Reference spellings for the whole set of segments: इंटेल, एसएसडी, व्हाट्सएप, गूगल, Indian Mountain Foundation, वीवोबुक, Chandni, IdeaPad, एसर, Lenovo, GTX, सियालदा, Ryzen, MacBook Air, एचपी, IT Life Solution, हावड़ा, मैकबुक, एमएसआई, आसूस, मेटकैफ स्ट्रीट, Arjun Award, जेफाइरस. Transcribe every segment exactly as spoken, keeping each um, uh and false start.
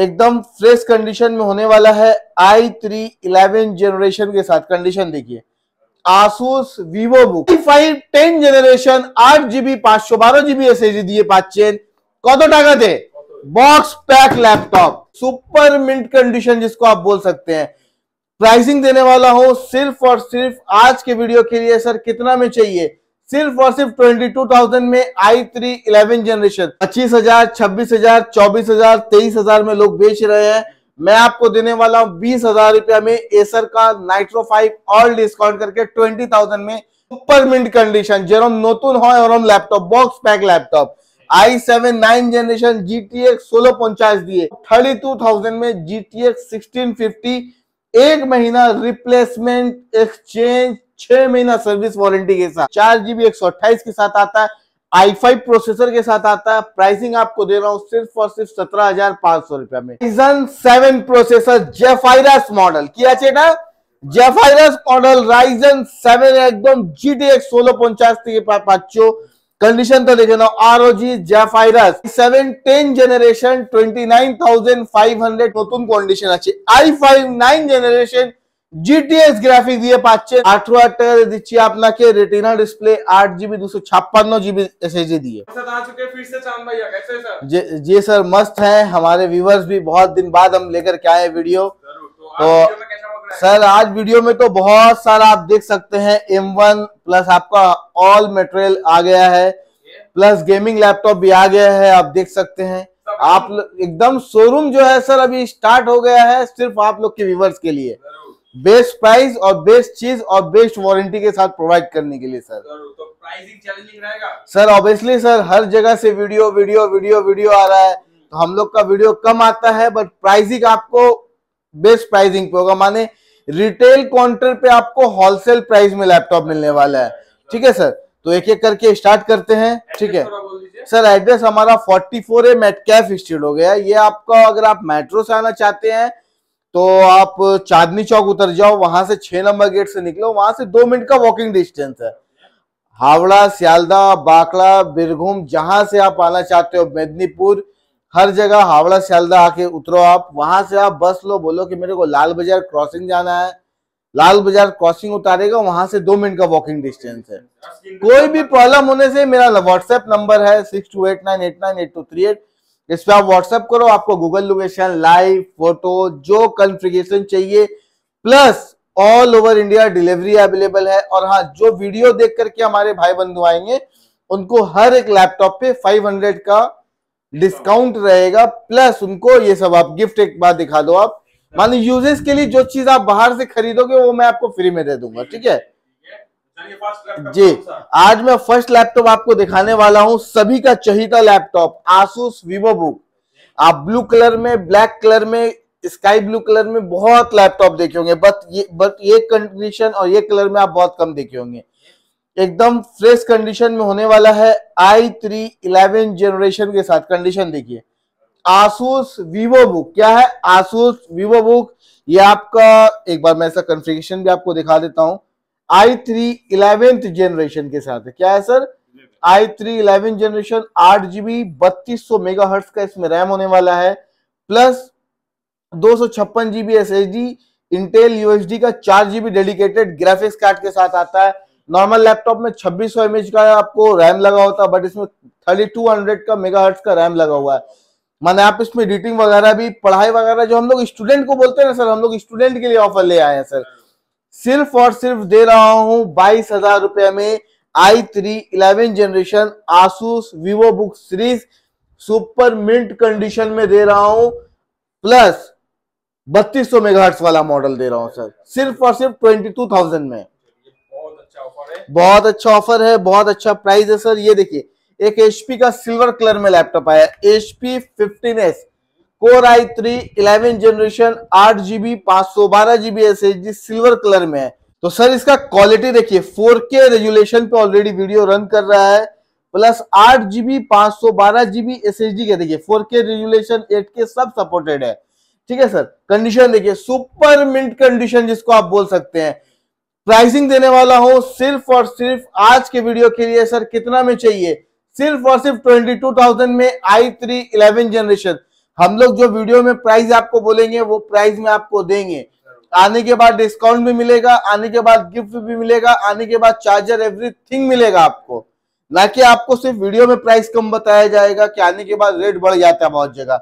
एकदम fresh condition में होने वाला है आई थ्री इलेवन जनरेशन के साथ। कंडीशन देखिए, आसूस Vivo book five ten generation आठ जीबी पांच सौ बारह जीबी एस एस डी दिए पाँच कत टाका दे box pack laptop super mint condition जिसको आप बोल सकते हैं। प्राइसिंग देने वाला हूं सिर्फ और सिर्फ आज के वीडियो के लिए। सर कितना में चाहिए? सिर्फ और सिर्फ ट्वेंटी टू थाउजेंड में आई थ्री इलेवन जनरेशन। पच्चीस हजार छब्बीस हजार चौबीस हजार तेईस हजार में लोग बेच रहे हैं। मैं आपको देने वाला हूँ बीस हजार रुपया में एसर का नाइट्रो फाइव ऑल डिस्काउंट करके ट्वेंटी थाउजेंड में सुपर मिंट कंडीशन जेरम नोतुन हॉय और laptop box pack laptop i seven nine generation G T X सोलह पंचास दिए थर्टी टू थाउजेंड में G T X sixteen fifty एक महीना रिप्लेसमेंट एक्सचेंज छह महीना सर्विस वारंटी के साथ चार जीबी एक सौ अट्ठाईस के साथ आता है, आई फाइव प्रोसेसर के साथ आता है। प्राइसिंग आपको दे रहा हूँ सिर्फ और सिर्फ सत्रह हजार पांच सौ रुपया में। Ryzen seven processor जेफाइरस model किया चेटा जेफाइरस मॉडल Ryzen सेवन एकदम जी टी एक्स सोलह पंचास पाँचो कंडीशन तो देखे ना। R O G जेफाइरस seven ten generation twenty nine thousand five hundred नतुन कंडीशन अच्छी। I five nine generation GTX graphics दिए पाँच आठवा दिखी अपना के रेटिना डिस्प्ले आठ जीबी दो सौ छप्पन जीबी एस एस डी दिए। फिर से चांद भैया कैसे हैं सर? जी जी सर मस्त है। हमारे व्यूवर्स भी बहुत दिन बाद हम लेकर के आए वीडियो। तो सर आज वीडियो में तो बहुत सारा आप देख सकते हैं एम वन प्लस आपका ऑल मटेरियल आ गया है प्लस गेमिंग लैपटॉप भी आ गया है। आप देख सकते हैं आप एकदम शोरूम जो है सर अभी स्टार्ट हो गया है सिर्फ आप लोग के व्यूवर्स के लिए बेस्ट प्राइस और बेस्ट चीज और बेस्ट वारंटी के साथ प्रोवाइड करने के लिए। सर तो प्राइसिंग चैलेंजिंग रहेगा सर ऑब्वियसली। सर हर जगह से वीडियो वीडियो वीडियो वीडियो आ रहा है तो हम लोग का वीडियो कम आता है बट प्राइसिंग आपको बेस्ट प्राइसिंग पे होगा। माने रिटेल काउंटर पे आपको होलसेल प्राइस में लैपटॉप मिलने वाला है। ठीक है सर तो एक एक करके स्टार्ट करते हैं। ठीक है सर एड्रेस हमारा forty four A मेटकैफ स्ट्रीट हो गया। ये आपका अगर आप मेट्रो से आना चाहते हैं तो आप चांदनी चौक उतर जाओ, वहां से छह नंबर गेट से निकलो, वहां से दो मिनट का वॉकिंग डिस्टेंस है। हावड़ा सियालदा बाकड़ा बीरभूम जहां से आप आना चाहते हो मेदिनीपुर हर जगह हावड़ा सियालदा आके उतरो। आप वहां से आप बस लो, बोलो कि मेरे को लाल बाजार क्रॉसिंग जाना है, लाल बाजार क्रॉसिंग उतारेगा, वहां से दो मिनट का वॉकिंग डिस्टेंस है। कोई भी प्रॉब्लम होने से मेरा व्हाट्सएप नंबर है six two eight nine eight nine eight two three eight इस पर आप व्हाट्सएप करो। आपको गूगल लोकेशन लाइव फोटो जो कॉन्फ़िगरेशन चाहिए plus all over India delivery available है। और हाँ जो वीडियो देख करके हमारे भाई बंधु आएंगे उनको हर एक लैपटॉप पे पाँच सौ का डिस्काउंट रहेगा प्लस उनको ये सब आप गिफ्ट एक बार दिखा दो। आप मान लीजिए यूजर्स के लिए जो चीज आप बाहर से खरीदोगे वो मैं आपको फ्री में दे दूंगा। ठीक है जी आज मैं फर्स्ट लैपटॉप आपको दिखाने वाला हूं सभी का चहीता लैपटॉप आसूस वीवोबुक। आप ब्लू कलर में ब्लैक कलर में स्काई ब्लू कलर में बहुत लैपटॉप देखे होंगे बट ये बट ये कंडीशन और ये कलर में आप बहुत कम देखे होंगे। एकदम फ्रेश कंडीशन में होने वाला है आई थ्री इलेवन जनरेशन के साथ। कंडीशन देखिए आसूस वीवोबुक क्या है आसूस वीवोबुक। ये आपका एक बार मैं इसका कॉन्फ़िगरेशन भी आपको दिखा देता हूँ आई थ्री इलेवेंथ जनरेशन के साथ है। क्या है sir i three eleven generation आठ जीबी बत्तीस सौ मेगा हर्ट्स का इसमें रैम होने वाला है प्लस दो सौ छप्पन GB S S D इंटेल USD का चार जीबी डेडिकेटेड ग्राफिक्स कार्ड के साथ आता है। नॉर्मल लैपटॉप में छब्बीस सौ एम एच का आपको रैम लगा होता है बट इसमें थर्टी टू हंड्रेड का मेगा हर्ट्स का रैम लगा हुआ है। माने आप इसमें एडिटिंग वगैरह भी पढ़ाई वगैरह जो हम लोग स्टूडेंट को बोलते हैं ना सर हम लोग स्टूडेंट के लिए ऑफर ले आए हैं सर सिर्फ और सिर्फ दे रहा हूं बाईस हजार रुपए में i three eleven generation आसूस Vivo book series super mint condition में दे रहा हूं प्लस बत्तीस सौ मेगाहर्ट्ज वाला मॉडल दे रहा हूं सर सिर्फ और सिर्फ ट्वेंटी टू थाउजेंड में। बहुत अच्छा ऑफर है बहुत अच्छा ऑफर है बहुत अच्छा प्राइस है सर। ये देखिए एक एचपी का सिल्वर कलर में लैपटॉप आया एचपी fifteen S core i three eleven generation आठ जीबी पांच सौ बारह GB S H D silver colour में है। तो सर इसका क्वालिटी देखिए फोर के रेजुलेशन पे ऑलरेडी वीडियो रन कर रहा है प्लस आठ जीबी पांच सौ बारह जीबी एस एच डी के देखिए फोर के रेजुलेशन एट के सब सपोर्टेड है। ठीक है सर कंडीशन देखिए सुपर मिंट कंडीशन जिसको आप बोल सकते हैं। प्राइसिंग देने वाला हूँ सिर्फ और सिर्फ आज के वीडियो के लिए। सर कितना में चाहिए? सिर्फ और सिर्फ ट्वेंटी टू थाउजेंड में आई थ्री इलेवन जनरेशन। हम लोग जो वीडियो में प्राइस आपको बोलेंगे वो प्राइस में आपको देंगे। आने के बाद डिस्काउंट भी मिलेगा, आने के बाद गिफ्ट भी मिलेगा, आने के बाद चार्जर एवरीथिंग मिलेगा आपको, ना कि आपको सिर्फ वीडियो में प्राइस कम बताया जाएगा कि आने के बाद रेट बढ़ जाता है बहुत जगह।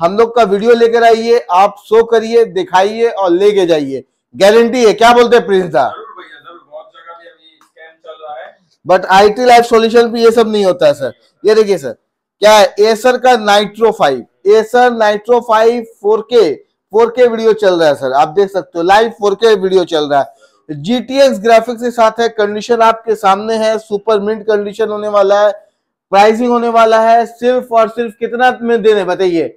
हम लोग का वीडियो लेकर आइए, आप शो करिए, दिखाइए और लेके जाइए, गारंटी है। क्या बोलते हैं प्रिंस दा? But I T Life Solution पे ये सब नहीं होता है सर। ये देखिए सर, क्या है एसर का Nitro five, एसर Nitro five four K four K video चल रहा है सर, आप देख सकते हो लाइव फोर के वीडियो चल रहा है। जीटीएक्स ग्राफिक्स के साथ है, कंडीशन आपके सामने है, सुपर मिंट कंडीशन होने वाला है। प्राइसिंग होने वाला है सिर्फ और सिर्फ कितना में देने बताइए,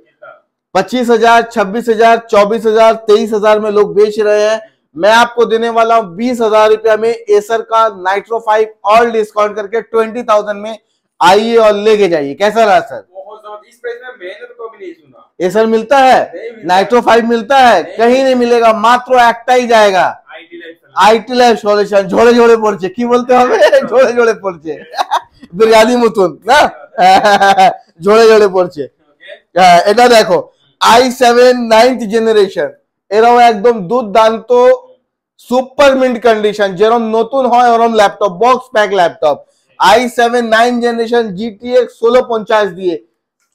पच्चीस हजार छब्बीस हजार चौबीस हजार तेईस हजार में लोग बेच रहे हैं। मैं आपको देने वाला हूँ बीस हजार रुपया में एसर का नाइट्रो फाइव ऑल डिस्काउंट करके ट्वेंटी थाउजेंड में। आइए और लेके जाइए। कैसा रहा सर? इस प्राइस में मैंने तो कभी नहीं सुना। एसर मिलता है, नाइट्रो फाइव मिलता है, कहीं नहीं मिलेगा, मात्र एक्टा ही जाएगा आईटी लाइफ सॉल्यूशन। झोड़े झोड़े पोर्चे की बोलते हो हमें, झोड़े झोड़े पोर्चे बिरयानी मुतुन ना, झोड़े झोड़े पोर्चे। इधर देखो आई सेवन नाइन्थ जेनरेशन एरम एकदम दूध दांतो सुपर मिंट कंडीशन, जेरम नतुन है और laptop box pack laptop i seven nine generation GTX सोलह पंचाश दिए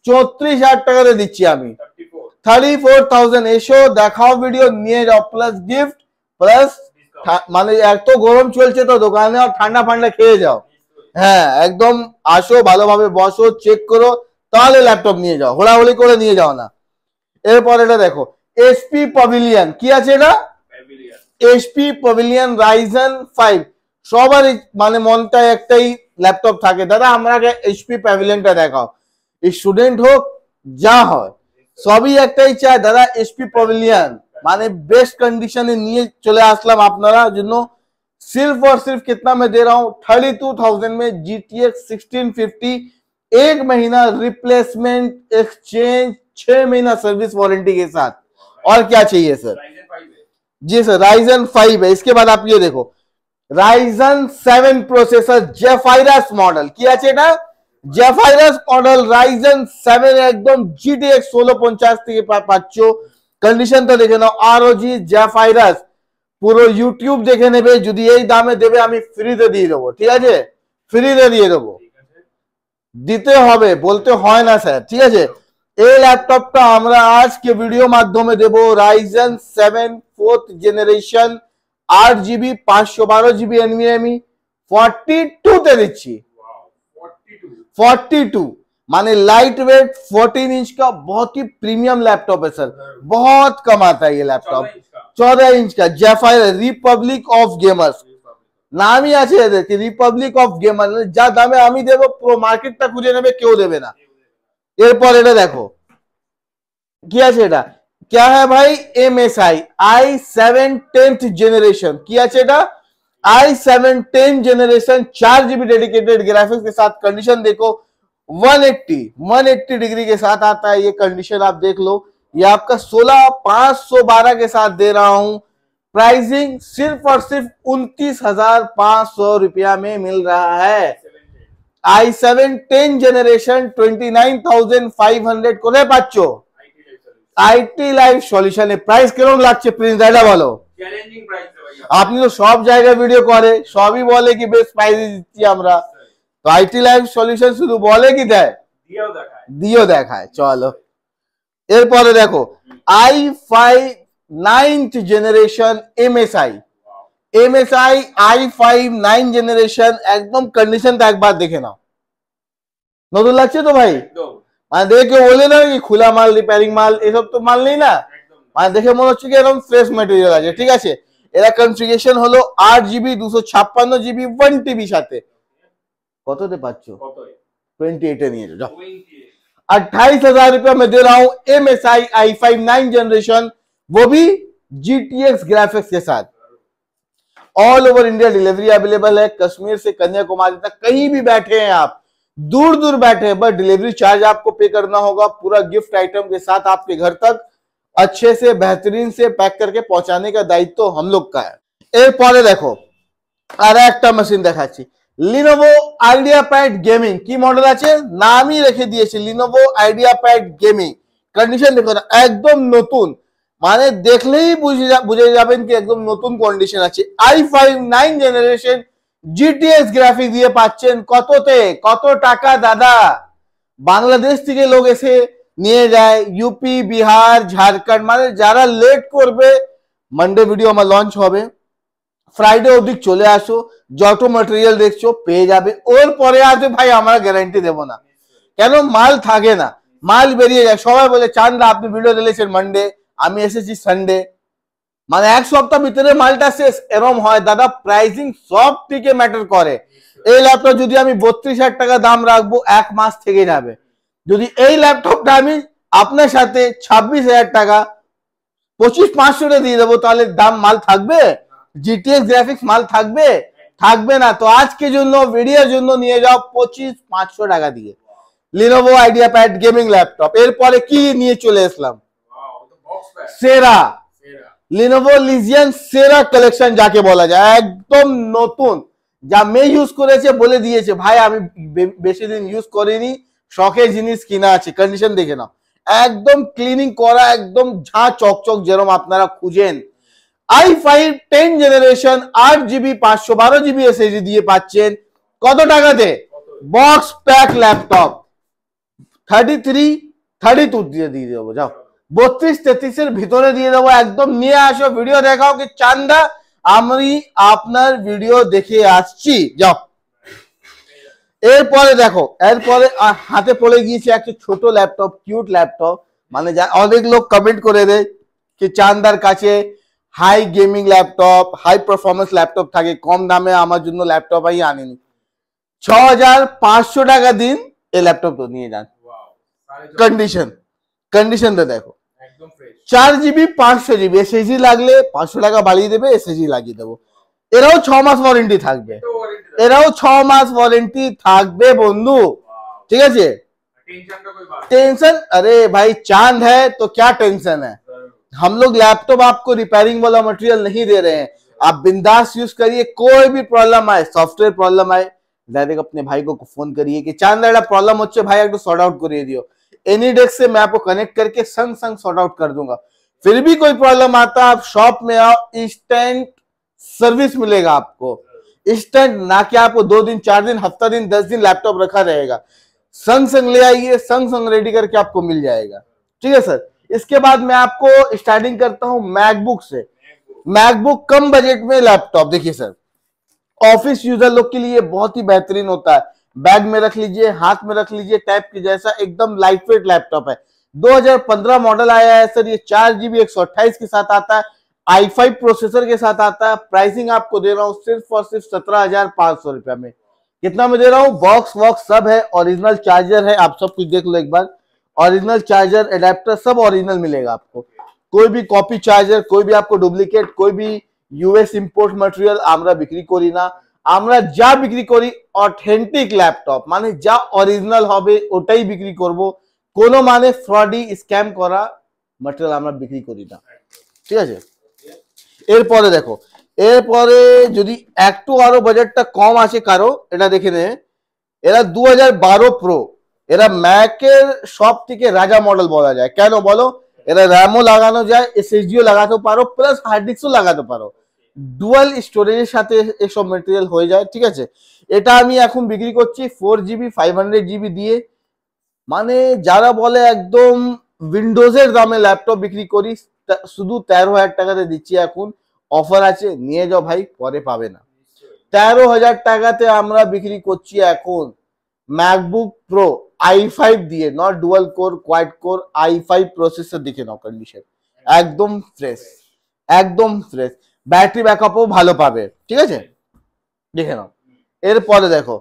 चौत्रिश हजार टाका दे दिच्छी आमी थर्टी फोर थाउजेंड। এসো দেখাও ভিডিও, নিয়ে যাও প্লাস গিফট প্লাস মানে এত গরম চলছে তো দোকানে, আর ঠান্ডা ঠান্ডা খেয়ে যাও। হ্যাঁ একদম আসো, ভালোভাবে বসো, চেক করো, তাহলে ল্যাপটপ নিয়ে যাও, হোলাহলি করে নিয়ে যাও না। এরপর এটা দেখো এইচপি প্যাভিলিয়ন, কি আছে এটা? Pavilion HP Pavilion Ryzen five. সবার মানে মনটা একটাই ল্যাপটপ থাকে, দাদা আমরা এইচপি প্যাভিলিয়নটা দেখাও, स्टूडेंट हो जा हो सबी एकटाई चाय दादा एसपी पैविलियन माने बेस्ट कंडीशन निये चले आसलाम आपनारा जन्नो। सिर्फ और सिर्फ कितना मैं दे रहा हूँ थर्टी टू थाउजेंड में जीटीएक्स सिक्सटीन फिफ्टी, एक महीना रिप्लेसमेंट एक्सचेंज, छह महीना सर्विस वारंटी के साथ। और क्या चाहिए सर? जी सर राइजन फाइव है। इसके बाद आप ये देखो Ryzen seven processor जेफाइरस model, क्या चाहिए ना जेफाइरस मॉडल राइजन सेवन एकदम जीटीएक्स सोलह पंचाश के पाँच कंडिशन तो देखे ना। आरओजी जेफाइरस পুরো ইউটিউব দেখে নেবে, যদি এই দামে দেবে আমি ফ্রিতে দিয়ে দেবো, ঠিক আছে ফ্রিতে দিয়ে দেবো, দিতে হবে বলতে হয় না স্যার, ঠিক আছে। এই ল্যাপটপটা আমরা আজকে ভিডিও মাধ্যমে দেবো রাইজেন সেভেন फोर्थ জেনারেশন आठ জিবি পাঁচশো বারো জিবি এনভিএমই फोर्टी टू তে দিচ্ছি फोर्टी टू, माने लाइट वेट फोर्टीन इंच का बहुत ही प्रीमियम लैपटॉप है सर, बहुत कम आता है ये लैपटॉप। चौदह इंच का जेफायर रिपब्लिक ऑफ गेमर्स, नाम ही अच्छे है कि रिपब्लिक ऑफ गेमर, जा दामे आमी देबो प्रो मार्केट टा खुजे नेबे क्यों देबे ना। एरपर एटा देखो कि आछे एटा, क्या है भाई एमएसआई i seven tenth generation, कि आछे एटा आई सेवन टेन जेनरेशन चार जीबी डेडिकेटेड ग्राफिक्स के साथ। कंडीशन देखो वन एट्टी डिग्री के साथ आता है ये कंडीशन, आप देख लो। ये आपका सोलह पांच सौ बारह के साथ दे रहा हूं, प्राइसिंग सिर्फ और सिर्फ उनतीस हजार पांच सौ रुपया में मिल रहा है। I seven ten generation twenty nine thousand five hundred को बच्चों आई टी लाइफ सॉल्यूशन है। प्राइस किरम लागছে প্রিন্স দাদা বলো? চ্যালেঞ্জিং প্রাইস আপনি তো সব জায়গায় ভিডিও করে, সবই বলে কি বেস্ট প্রাইস দিচ্ছি আমরা, তো আইটি লাইফ সলিউশন শুধু বলে কি দেয়, দিও দেখায়, দিও দেখায়। চলো এরপরে দেখো i five ninth generation MSI, MSI i five nine generation একদম কন্ডিশনটা একবার দেখে নাও, নতুন লাগছে তো ভাই একদম, মানে দেখে বলে না কি খোলা মাল রিপেয়ারিং মাল এসব তো মাল নেই না, মানে দেখে মনে হচ্ছে কি একদম ফ্রেশ ম্যাটেরিয়াল আছে, ঠিক আছে। এরা কনফিগারেশন হলো आठ GB two fifty six GB one TB সাথে, কততে পাচ্ছো কত अट्ठाईस এ নিয়ে যাও, अट्ठाईस हजार रुपया में दे रहा हूं M S I i five nine generation, वो भी G T X ग्राफिक्स के साथ। All over India delivery available है, कश्मीर से कन्याकुमारी तक कहीं भी बैठे हैं आप, दूर दूर बैठे हैं, बट डिलीवरी चार्ज आपको पे करना होगा, पूरा गिफ्ट आइटम के साथ आपके घर तक अच्छे से बेहतरीन से पैक करके पहुंचाने का दायित्व तो हम लोग का है। एक पहले देखो আর একটা মেশিন দেখাচ্ছি লিনোভো আইডিয়া প্যাড গেমিং, কি মডেল আছে নামই রেখে দিয়েছি Lenovo IdeaPad gaming, condition देखो ना एकदम नतून माने देखलेই বুঝে বুঝে যাবেন কি একদম নতুন কন্ডিশন আছে i five ninth generation GTX graphics দিয়ে পাচ্ছেন কততে কত টাকা দাদা বাংলাদেশ থেকে লোক এসে নিয়ে যায় ইউপি বিহার झारखंड মানে যারা লেট করবে मंडे ভিডিও আমার লঞ্চ হবে ফ্রাইডে অবধি চলে আসো যত ম্যাটেরিয়াল দেখছো পেয়ে যাবে ওর পরে আসবে ভাই আমরা গ্যারান্টি দেব না কেন মাল থাকে না माल बेरिए जाए सबाई बोले चांद आपने भिडियो दिलेছেন मंडे আমি এসেছি সানডে মানে এক সপ্তাহ ভিতরে মালটা শেষ এরকম হয় দাদা প্রাইসিং সব থেকে ম্যাটার করে এই ল্যাপটপ যদি আমি বত্রিশ হাজার টাকা দাম রাখবো এক মাস থেকে যাবে যদি এই ল্যাপটপটা আমি আপনার সাথে ছাব্বিশ হাজার টাকা পঁচিশ হাজার পাঁচশো এ দিয়ে দেব তাহলে দাম মাল থাকবে জিটিএক্স গ্রাফিক্স মাল থাকবে থাকবে না তো আজকে জন্য ভিডিওর জন্য নিয়ে যাও পঁচিশ হাজার পাঁচশো টাকা দিয়ে Lenovo IdeaPad गेमिंग लैपटॉप एर पर की নিয়ে চলে আসলাম वाओ द बॉक्स पैक सेरा सेरा Lenovo Legion सेरा कलेक्शन जाके बोला जाए एकदम নতুন যা মে ইউজ করেছে বলে দিয়েছে ভাই আমি বেশি দিন ইউজ করিনি শখের জিনিস কিনা আছে কন্ডিশন দেখে নাও একদম ক্লিনিং করা একদম ঝা চকচক যেরকম আপনারা খুঁজেন i five tenth generation eight G B পাঁচশো বারো জিবি এসএসডি দিয়ে পাচ্ছেন কত টাকাতে box pack laptop thirty three, thirty two दिए दिए देबो जाओ बत्रीस तैंतीस এর ভিতরে দিয়ে দেবো একদম নিয়ে আসো ভিডিও দেখাও কি চান্দা আমি আপনার ভিডিও দেখে আসছি যাও এরপরে দেখো এরপরে হাতে পড়ে গিয়েছে একটা ছোট ল্যাপটপ কিউট ল্যাপটপ মানে অনেক লোক কমেন্ট করে দেয় কি চান্দার কাছে high gaming laptop high performance laptop থাকে কম দামে আমার জন্য ল্যাপটপ আই আনিনি ছয় হাজার পাঁচশো টাকা দিন এই ল্যাপটপ তো নিয়ে যান कंडीशन कंडीशन देखो एकदम फ्रेश चार जीबी पाँच सौ जीबी एसएसडी लागले पाँच सौ টাকা বাড়িয়ে দেবে এসএসডি লাগিয়ে দেব এরাও ছয় মাস ওয়ারেন্টি থাকবে এরাও ছয় মাস ওয়ারেন্টি থাকবে বন্ধু ঠিক আছে टेंशन का कोई बात टेंशन अरे भाई चांद है तो क्या टेंशन है हम लोग लैपटॉप आपको रिपेयरिंग वाला मटेरियल नहीं दे रहे हैं आप बिंदास यूज करिए कोई भी प्रॉब्लम आए सॉफ्टवेयर प्रॉब्लम आए डायरेक्ट अपने भाई को फोन करिए कि चांद दादा प्रॉब्लम হচ্ছে ভাই একটু সর্ট আউট করিয়ে দিও एनीडेस्क से मैं आपको कनेक्ट करके संग संग सॉर्ट आउट कर दूंगा फिर भी कोई प्रॉब्लम आता आप शॉप में आओ इंस्टेंट सर्विस मिलेगा आपको इंस्टेंट ना कि आपको दो दिन चार दिन हफ्ता दिन दस दिन लैपटॉप रखा रहेगा संग संग ले आइए संग संग रेडी करके आपको मिल जाएगा ठीक है सर। इसके बाद मैं आपको स्टार्टिंग करता हूं मैकबुक से। मैकबुक कम बजट में लैपटॉप देखिए सर ऑफिस यूजर लोग के लिए बहुत ही बेहतरीन होता है। बैग में रख लीजिए हाथ में रख लीजिए टाइप के जैसा एकदम लाइटवेट लैपटॉप है। दो हज़ार पंद्रह मॉडल आया है सर। ये चार जीबी एक सौ अट्ठाईस के साथ आता है, आई फाइव प्रोसेसर के साथ आता है। प्राइसिंग आपको दे रहा हूँ सिर्फ और सिर्फ सत्रह हजार पांच सौ रुपया में। कितना में दे रहा हूँ? बॉक्स वॉक्स सब है, ओरिजिनल चार्जर है, आप सब कुछ देख लो एक बार। ओरिजिनल चार्जर एडेप्टर सब ओरिजिनल मिलेगा आपको, कोई भी कॉपी चार्जर, कोई भी आपको डुप्लीकेट, कोई भी यूएस इम्पोर्ट मटेरियल आमरा बिक्री करी ना। আমরা যা বিক্রি করি অথেন্টিক ল্যাপটপ মানে যা অরিজিনাল হবে ওটাই বিক্রি করব। কোনো মানে ফ্রডি স্ক্যাম করা ম্যাটেরিয়াল আমরা বিক্রি করি না, ঠিক আছে। এরপরে দেখো, এরপরে যদি একটু আরো বাজেটটা কম আছে কারো, এটা দেখে নে। এরা দুই হাজার বারো প্রো, এরা ম্যাকের সব থেকে রাজা মডেল বলা যায়। কেন বলো? এরা র্যামও লাগানো যায়, এসএসডিও লাগাতে পারো, প্লাস হার্ড ডিস্কও লাগাতে পারো। ডুয়াল স্টোরেজের সাথে এসব ম্যাটেরিয়াল হয়ে যায়, ঠিক আছে। এটা আমি এখন বিক্রি করছি four GB five hundred GB দিয়ে। মানে যারা বলে একদম উইন্ডোজের দামে ল্যাপটপ বিক্রি করি, শুধু তেরো হাজার টাকাতে দিচ্ছি এখন। অফার আছে, নিয়ে যাও ভাই, পরে পাবে না। তেরো হাজার টাকাতে আমরা বিক্রি করছি এখন ম্যাকবুক প্রো আই ফাইভ দিয়ে, not dual core quad core, i five processor. দেখে নাও কন্ডিশন, একদম ফ্রেশ, একদম ফ্রেশ। ব্যাটারি ব্যাকআপও ভালো পাবে, ঠিক আছে, দেখে নাও। এরপরে দেখো,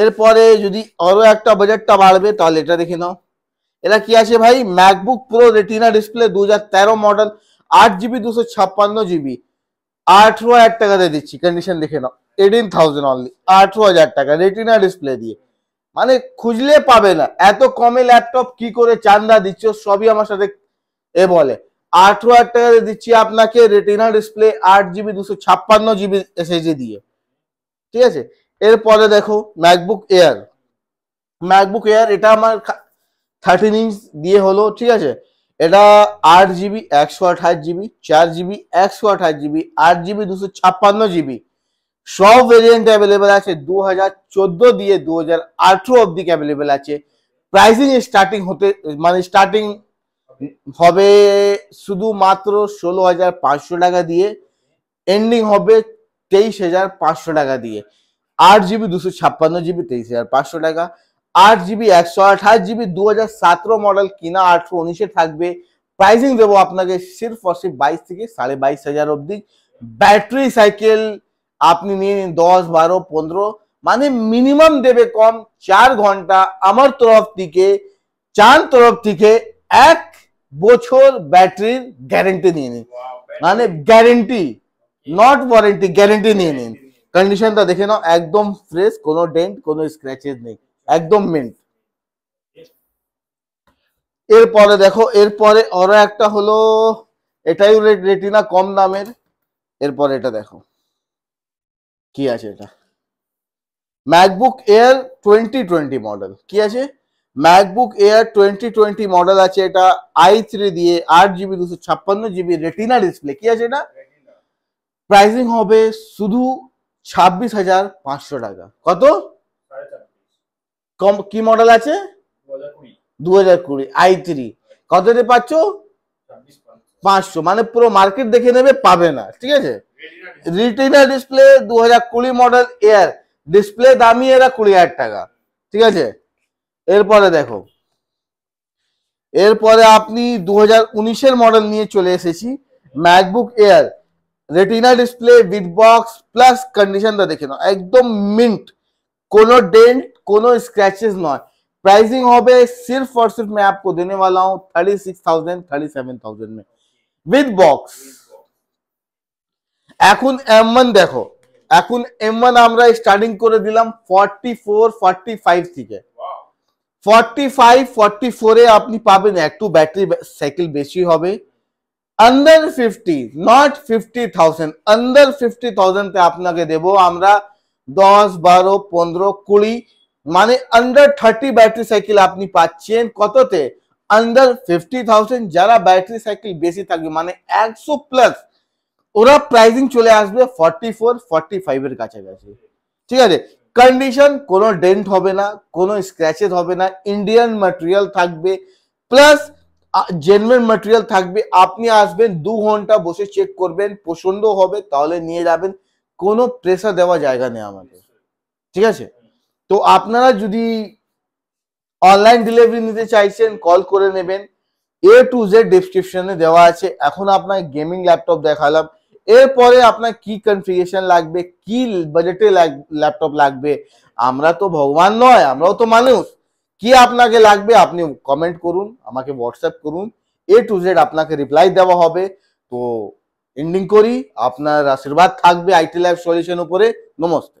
এরপরে যদি আরো একটা বাজেটটা বাড়বে তাহলে এটা দেখে নাও। এটা কি আছে ভাই? ম্যাকবুক প্রো রেটিনা ডিসপ্লে দুই হাজার তেরো মডল, আট জিবি দুশো ছাপ্পান্ন জিবি, আঠারো হাজার টাকাতে দিচ্ছি। কন্ডিশন দেখে নাও, এইটিন থাউজেন্ড অনলি, আঠারো হাজার টাকা রেটিনা ডিসপ্লে দিয়ে। মানে খুঁজলে পাবে না এত কমে ল্যাপটপ। কি করে চান্দা দিচ্ছ? সবই আমার সাথে এ বলে। আঠারো হাজার টাকা দিচ্ছি আপনাকে রেটিনা ডিসপ্লে, আট জিবি দুশো ছাপ্পান্ন জিবি এসএসডি দিয়ে, ঠিক আছে। এরপরে দেখো ম্যাকবুক এয়ার। ম্যাকবুক এয়ার এটা আমার থার্টিন ইঞ্চ দিয়ে হলো, ঠিক আছে। এটা आठ जीबी एक सौ अट्ठाईस जीबी चार जीबी एक सौ अट्ठाईस जीबी आठ जीबी दो सौ छप्पन जीबी সব ভেরিয়েন্ট अवेलेबल আছে दो हज़ार चौदह দিয়ে दो हज़ार अठारह অবধি अवेलेबल আছে। প্রাইসিং স্টার্টিং হতে মানে স্টার্টিং হবে শুধুমাত্র सोलह हज़ार पाँच सौ টাকা দিয়ে এন্ডিং হবে तेईस हज़ार पाँच सौ টাকা দিয়ে। आठ जीबी दो सौ छप्पन जीबी तेईस हज़ार पाँच सौ টাকা आठ जीबी एक सौ अट्ठाईस जीबी दो हज़ार सत्रह मॉडल কিনা अठारह उन्नीस এ থাকবে। প্রাইসিং দেব আপনাকে सिर्फ और सिर्फ बाईस থেকে बाईस हज़ार पचास অবধি। ব্যাটারি সাইকেল আপনি নিয়ে নিন दस बारह पंद्रह মানে মিনিমাম দেবে কম चार ঘন্টা। আমার তরফ থেকে চার তরফ থেকে এক বছর ব্যাটারির গ্যারান্টি নিয়ে নিন, মানে গ্যারান্টি নট ওয়ারেন্টি, গ্যারান্টি নিয়ে নিন। কন্ডিশনটা দেখে নাও একদম ফ্রেশ, কোনো ডেন্ট কোনো স্ক্র্যাচেস নেই, একদম মিন্ট। এরপরে দেখো এরপরে আরো একটা হলো এটাই রেটিনা কম দামের। এরপরে এটা দেখো কি আছে, এটা ম্যাকবুক এয়ার दो हज़ार बीस মডেল। কি আছে ম্যাকবুক এয়ার दो हज़ार बीस মডেল আছে এটা आई थ्री দিয়ে आठ जीबी दो सौ छप्पन जीबी রেটিনা ডিসপ্লে। কি আছে এটা প্রাইসিং হবে শুধু छब्बीस हज़ार पाँच सौ টাকা। কত কম কি মডেল আছে दो हज़ार बीस आई थ्री কত দিয়ে পাচ্ছো छब्बीस हज़ार पाँच सौ। মানে পুরো মার্কেট দেখে নেবে পাবে না, ঠিক আছে। রিটিনা ডিসপ্লে दो हज़ार बीस মডেল এয়ার ডিসপ্লে দামি এরা बीस हज़ार টাকা, ঠিক আছে। এরপরে দেখো এরপরে আপনি दो हज़ार उन्नीस এর মডেল নিয়ে চলে এসেছি MacBook Air Retina display with box plus. কন্ডিশনটা দেখে নাও একদম মিন্ট, কোনো ডেন্ট कोनो स्क्रैचेस नॉट। प्राइसिंग होबे सिर्फ और सिर्फ मैं आपको देने वाला हूं छत्तीस हज़ार सैंतीस हज़ार में विद बॉक्स। এখন M वन দেখো, এখন M वन আমরা স্টার্টিং করে দিলাম चौवालीस पैंतालीस থেকে पैंतालीस चौवालीस এ আপনি পাবেন একটু ব্যাটারি সাইকেল বেশি হবে। আন্ডার पचास নট पचास हज़ार আন্ডার पचास हज़ार তে আপনাকে দেব আমরা दस बारह पंद्रह बीस মানে আন্ডার तीस ব্যাটারি সাইকেল আপনি পাচ্ছেন কততে আন্ডার पचास हज़ार। যারা ব্যাটারি সাইকেল বেশি থাকে মানে एक सौ প্লাস ওরা প্রাইসিং চলে আসবে चौवालीस पैंतालीस এর কাছাকাছি, ঠিক আছে। কন্ডিশন কোনো ডেন্ট হবে না, কোনো স্ক্র্যাচেস হবে না, ইন্ডিয়ান ম্যাটেরিয়াল থাকবে প্লাস জেনুইন ম্যাটেরিয়াল থাকবে। আপনি আসবেন दो ঘন্টা বসে চেক করবেন, পছন্দ হবে তাহলে নিয়ে যাবেন, কোনো প্রেসার দেওয়া জায়গা নেই আমাদের, ঠিক আছে। তো আপনারা যদি অনলাইন ডেলিভারি নিতে চাইছেন কল করে নেবেন, এ টু জেড ডেসক্রিপশনে দেওয়া আছে। এখন আপনাকে গেমিং ল্যাপটপ দেখালাম, এরপরে আপনার কি কনফিগারেশন লাগবে, কি বাজেটে ল্যাপটপ লাগবে, আমরা তো ভগবান নয়, আমরাও তো মানুষ। কি আপনাকে লাগবে আপনি কমেন্ট করুন, আমাকে হোয়াটসঅ্যাপ করুন, এ টু জেড আপনাকে রিপ্লাই দেওয়া হবে। তো এন্ডিং করি, আপনার আশীর্বাদ থাকবে আইটি লাইফ সলিউশন উপরে। নমস্তে।